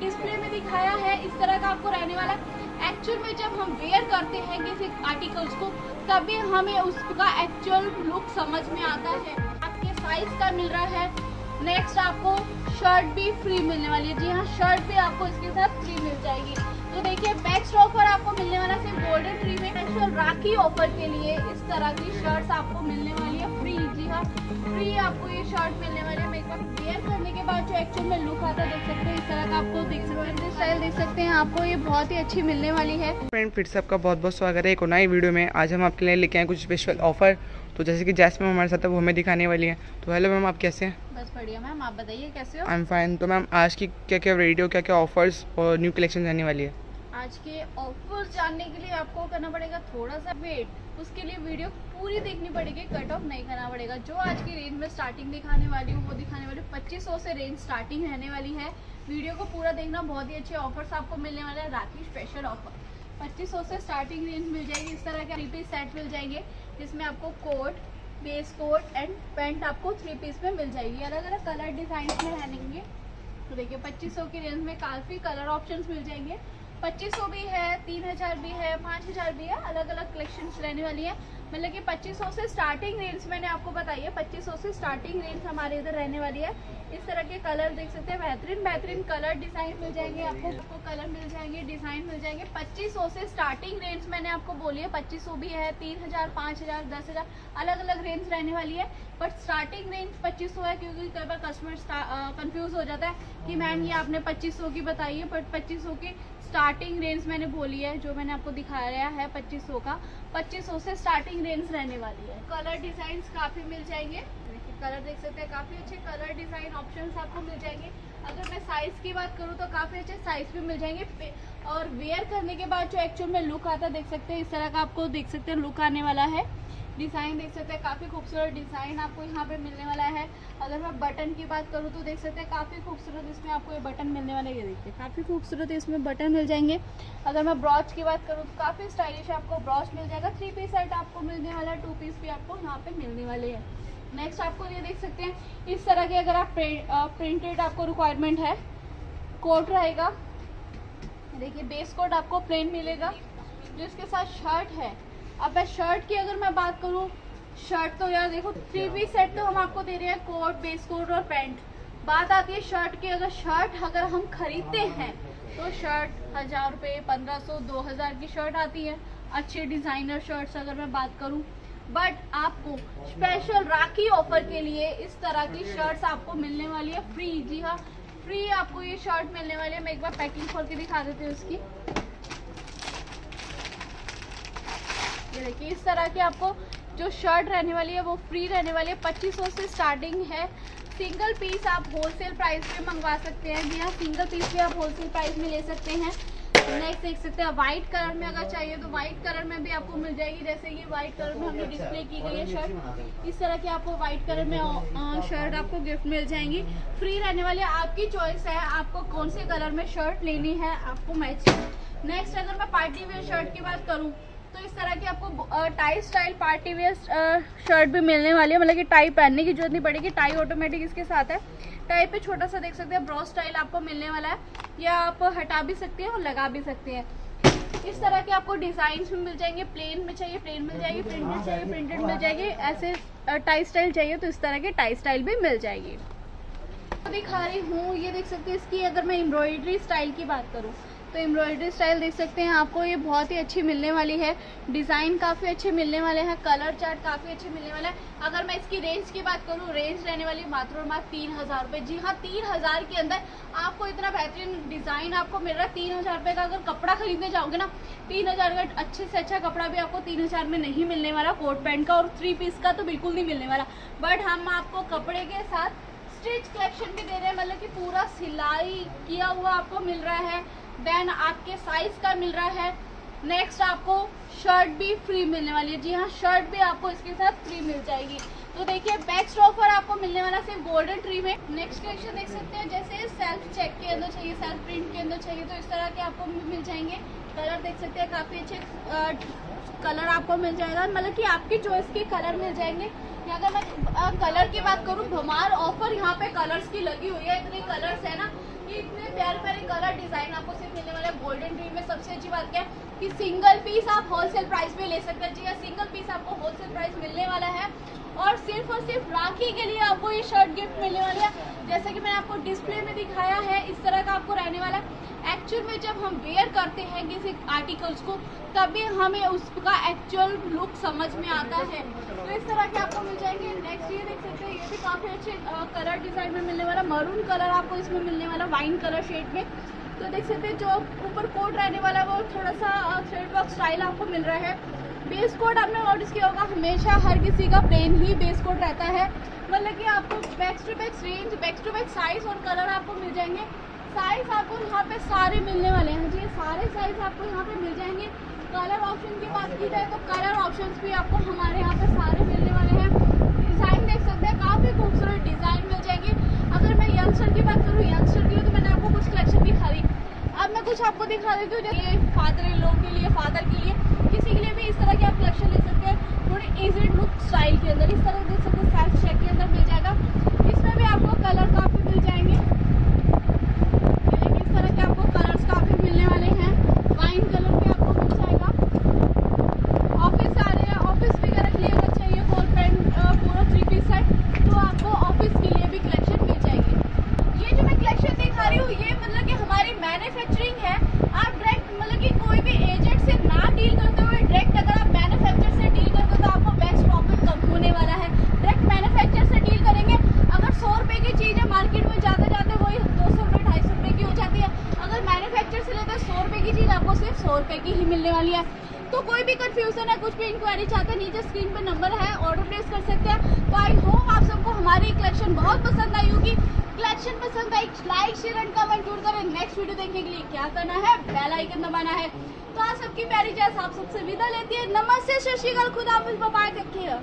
Display में दिखाया है इस तरह का आपको रहने वाला। एक्चुअल में जब हम वेयर करते हैं किसी आर्टिकल्स को तभी हमें उसका एक्चुअल लुक समझ में आता है। आपके साइज का मिल रहा है। नेक्स्ट आपको शर्ट भी फ्री मिलने वाली है। जी हाँ, शर्ट भी आपको इसके साथ फ्री मिल जाएगी। तो देखिए बैक स्टॉक पर आपको मिलने वाला सिर्फ गोल्डन ट्री में स्पेशल राखी ऑफर के लिए इस तरह की शर्ट्स आपको मिलने वाली है फ्री। जी हाँ, फ्री आपको ये शर्ट मिलने वाली है। मेकअप वेयर करने के बाद जो एक्चुअल में लुक आता है देख सकते हैं, इस तरह का आपको देख सकते हैं, स्टाइल देख सकते हैं, आपको ये बहुत ही अच्छी मिलने वाली है। फ्रेंड फिर से आपका बहुत बहुत स्वागत है एक नई वीडियो में। आज हम आपके लिए लेके आए कुछ स्पेशल ऑफर। तो जैसे कि जैस मैम हमारे साथ वो हमें दिखाने वाली है। तो हेलो मैम, आप कैसे हैं? बस बढ़िया मैम, आप बताइए कैसे हो? I am fine. तो मैम आज की क्या क्या वीडियो, क्या क्या ऑफर्स और न्यू कलेक्शन जाने वाली है? आज के ऑफर्स जानने के लिए आपको करना पड़ेगा थोड़ा सा वेट, उसके लिए वीडियो पूरी देखनी पड़ेगी, कट ऑफ नहीं करना पड़ेगा। जो आज की रेंज में स्टार्टिंग दिखाने वाली हूँ वो दिखाने वाली 2500 से रेंज स्टार्टिंग रहने वाली है। वीडियो को पूरा देखना, बहुत ही अच्छे ऑफर्स आपको मिलने वाले हैं। राखी स्पेशल ऑफर 2500 से स्टार्टिंग रेंज मिल जाएगी। इस तरह के 3 पीस सेट मिल जाएंगे जिसमें आपको coat, base coat and pant आपको 3 पीस में मिल जाएगी। अलग अलग कलर डिजाइन में रहेंगे। तो देखिए 2500 की रेंज में काफ़ी कलर ऑप्शंस मिल जाएंगे। 2500 भी है, 3000 भी है, 5000 भी है, अलग अलग कलेक्शंस रहने वाली है। मतलब कि 2500 से स्टार्टिंग रेंज मैंने आपको बताई है। 2500 से स्टार्टिंग रेंज हमारे इधर रहने वाली है। इस तरह के कलर देख सकते हैं, बेहतरीन बेहतरीन कलर डिजाइन मिल जाएंगे आपको। आपको कलर मिल जाएंगे, डिजाइन मिल जाएंगे। 2500 से स्टार्टिंग रेंज मैंने आपको बोली है। 2500 भी है, 3000, 5000, 10000 अलग अलग रेंज रहने वाली है। बट स्टार्टिंग रेंज 2500 है क्योंकि कई बार कस्टमर कन्फ्यूज़ हो जाता है कि मैम ये आपने 2500 की बताई है, बट 2500 की स्टार्टिंग रेंज मैंने बोली है। जो मैंने आपको दिखाया है 2500 का, 2500 से स्टार्टिंग रेंज रहने वाली है। कलर डिजाइंस काफ़ी मिल जाएंगे। कलर देख सकते हैं, काफ़ी अच्छे कलर डिज़ाइन ऑप्शंस आपको मिल जाएंगे। अगर मैं साइज़ की बात करूँ तो काफ़ी अच्छे साइज़ भी मिल जाएंगे। और वेयर करने के बाद जो एक्चुअल में लुक आता है देख सकते हैं, इस तरह का आपको देख सकते हैं लुक आने वाला है। डिज़ाइन देख सकते हैं, काफ़ी खूबसूरत डिज़ाइन आपको यहाँ पे मिलने वाला है। अगर मैं बटन की बात करूँ तो देख सकते हैं काफ़ी खूबसूरत इसमें आपको ये बटन मिलने वाला है। ये देखिए काफ़ी खूबसूरत इसमें बटन मिल जाएंगे। अगर मैं ब्रॉच की बात करूँ तो काफ़ी स्टाइलिश आपको ब्रॉच मिल जाएगा। 3 पीस सेट आपको मिलने वाला है, 2 पीस भी आपको यहाँ पर मिलने वाले हैं। नेक्स्ट आपको ये देख सकते हैं, इस तरह के अगर आप प्रिंटेड आपको रिक्वायरमेंट है, कोट रहेगा। देखिए बेस कोट आपको प्लेन मिलेगा जिसके साथ शर्ट है। अब मैं शर्ट की अगर मैं बात करूँ, शर्ट तो यार देखो 3 पीस सेट तो हम आपको दे रहे हैं, कोट, बेस कोट और पैंट। बात आती है शर्ट की। अगर शर्ट अगर हम खरीदते हैं तो शर्ट 1000 रुपये, 1500, 2000 की शर्ट आती है, अच्छे डिज़ाइनर शर्ट्स अगर मैं बात करूँ। बट आपको स्पेशल राखी ऑफर के लिए इस तरह की शर्ट्स आपको मिलने वाली है फ्री। जी हाँ, फ्री आपको ये शर्ट मिलने वाली है। मैं एक बार पैकिंग खोल के दिखा देती हूँ उसकी। ये देखिए इस तरह की आपको जो शर्ट रहने वाली है वो फ्री रहने वाली है। 2500 से स्टार्टिंग है। सिंगल पीस आप होलसेल प्राइस में मंगवा सकते हैं। जी हाँ, सिंगल पीस भी आप होलसेल प्राइस में ले सकते हैं। नेक्स्ट देख सकते हैं, व्हाइट कलर में अगर चाहिए तो व्हाइट कलर में भी आपको मिल जाएगी। जैसे ये व्हाइट कलर में हमने डिस्प्ले की गई है शर्ट। इस तरह की आपको व्हाइट कलर में शर्ट आपको गिफ्ट मिल जाएंगी। फ्री रहने वाली आपकी चॉइस है, आपको कौन से कलर में शर्ट लेनी है आपको मैचिंग। नेक्स्ट अगर मैं पार्टी वेयर शर्ट की बात करूँ तो इस तरह की आपको tie style party wear shirt भी मिलने वाली है। मतलब कि टाई पहनने की जरूरत नहीं पड़ेगी, टाई ऑटोमेटिक इसके साथ है। टाई पे छोटा सा देख सकते हैं ब्रॉ स्टाइल आपको मिलने वाला है। या आप हटा भी सकते हैं और लगा भी सकते हैं। इस तरह के आपको डिज़ाइंस में मिल जाएंगे। प्लेन में चाहिए प्लेन मिल जाएगी, प्रिंटेड चाहिए प्रिंटेड मिल जाएगी, ऐसे टाई स्टाइल चाहिए तो इस तरह के टाई स्टाइल भी मिल जाएगी। दिखा रही हूँ, ये देख सकते हैं इसकी अगर मैं एम्ब्रॉयडरी स्टाइल की बात करूँ तो एम्ब्रॉयडरी स्टाइल देख सकते हैं आपको ये बहुत ही अच्छी मिलने वाली है। डिज़ाइन काफ़ी अच्छे मिलने वाले हैं, कलर चार्ट काफ़ी अच्छे मिलने वाला है। अगर मैं इसकी रेंज की बात करूँ, रेंज रहने वाली मात्र और मात्र 3000 रुपये। जी हाँ, 3000 के अंदर आपको इतना बेहतरीन डिज़ाइन आपको मिल रहा है। 3000 रुपये का अगर कपड़ा खरीदने जाओगे ना, 3000 का अच्छे से अच्छा कपड़ा भी आपको 3000 में नहीं मिलने वाला। कोट पैंट का और 3 पीस का तो बिल्कुल नहीं मिलने वाला। बट हम आपको कपड़े के साथ स्टिच कलेक्शन भी दे रहे हैं। मतलब कि पूरा सिलाई किया हुआ आपको मिल रहा है, देन आपके साइज का मिल रहा है। नेक्स्ट आपको शर्ट भी फ्री मिलने वाली है। जी हाँ, शर्ट भी आपको इसके साथ फ्री मिल जाएगी। तो देखिए बैक स्टॉक पर आपको मिलने वाला सिर्फ गोल्डन ट्री में। नेक्स्ट कलेक्शन देख सकते हैं, जैसे सेल्फ चेक के अंदर चाहिए, सेल्फ प्रिंट के अंदर चाहिए तो इस तरह के आपको मिल जाएंगे। कलर देख सकते हैं, काफ़ी अच्छे कलर आपको मिल जाएगा। मतलब कि आपकी चॉइस के कलर मिल जाएंगे। अगर मैं कलर की बात करूँ, भरमार ऑफर यहाँ पे कलर्स की लगी हुई है। इतने कलर्स है ना, इतने प्यारे प्यारे कलर डिजाइन आपको सिर्फ मिलने वाला है गोल्डन ट्री में। सबसे अच्छी बात क्या है कि सिंगल पीस आप होलसेल प्राइस में ले सकते हैं। सिंगल पीस आपको होलसेल प्राइस मिलने वाला है और सिर्फ राखी के लिए आपको ये शर्ट गिफ्ट मिलने वाली है। जैसे कि मैंने आपको डिस्प्ले में दिखाया है, इस तरह का आपको रहने वाला है। एक्चुअल में जब हम वेयर करते हैं किसी आर्टिकल्स को तभी हमें उसका एक्चुअल लुक समझ में आता है। तो इस तरह के आपको मिल जाएंगे। नेक्स्ट ये देख सकते हैं, ये भी काफ़ी अच्छे कलर डिज़ाइन में मिलने वाला, मरून कलर आपको इसमें मिलने वाला, वाइन कलर शेड में। तो देख सकते हैं जो ऊपर कोट रहने वाला वो थोड़ा सा थ्रेड वर्क स्टाइल आपको मिल रहा है। बेस कोट आपने नोटिस किया होगा, हमेशा हर किसी का प्लेन ही बेस कोट रहता है। मतलब कि आपको back to back range, back to back size और कलर आपको मिल जाएंगे। साइज आपको यहाँ पे सारे मिलने वाले हैं जी, सारे साइज आपको यहाँ पे मिल जाएंगे। कलर ऑप्शन की बात की जाए तो कलर ऑप्शंस भी आपको हमारे यहाँ पे सारे मिलने वाले हैं। डिज़ाइन देख सकते हैं, काफ़ी खूबसूरत डिज़ाइन मिल जाएंगे। अगर मैं यंगस्टर की बात करूँ, यंगस्टर के लिए तो मैंने आपको कुछ कलेक्शन दिखा दी। अब मैं कुछ आपको दिखा देती हूँ, जैसे फादर इन लोग के लिए, फादर के लिए, किसी के लिए भी इस तरह की आप कलेक्शन ले सकते हैं। थोड़े इजी लुक स्टाइल के अंदर इस तरह देख सकते हैं, सेल्फ चेक के अंदर मिल जाएगा। इसमें भी आपको कलर काफ़ी मिल जाएंगे, इस तरह के आपको कलर्स काफ़ी मिलने वाले हैं। वाइन कलर भी आपको मिल जाएगा। ऑफिस आ रहे हैं, ऑफिस भी कलर के लिए अगर चाहिए फॉल पैंट पूरा 3 पीस है तो आपको ऑफिस के लिए भी कलेक्शन मिल जाएगी। ये जो मैं कलेक्शन दिखा रही हूँ ये मतलब कि हमारी मैन्युफैक्चरिंग है। आप डायरेक्ट मतलब कि कोई भी एजेंट से ना डील करते हुए डायरेक्ट अगर आप मैन्युफैक्चर से डील करते हो तो आपको बेस्ट प्रॉफिट कम होने वाला है। डायरेक्ट मैन्युफैक्चर से डील करेंगे, अगर 100 रुपये की चीज़ है मार्केट में जाते जाते वही 200 रुपये 250 रुपये की हो जाती है। अगर मैन्युफैक्चर से लेते हैं 100 रुपये की चीज़ आपको सिर्फ 100 रुपये की ही मिलने वाली है। तो कोई भी कन्फ्यूजन है, कुछ भी इंक्वायरी चाहते हैं, नीचे स्क्रीन पर नंबर है, ऑर्डर प्लेस कर सकते हैं। तो आई होप आप सबको हमारी कलेक्शन बहुत पसंद आई होगी। कलेक्शन पसंद आई, लाइक शेयर एंड कमेंट जरूर करें। नेक्स्ट वीडियो देखने के लिए क्या करना है, बेल आइकन दबाना है। तो आप सबकी प्यारी जैसा आप सबसे विदा लेती है। नमस्ते, सत श्री अकाल, खुदा हाफिज़, बाय, टेक केयर।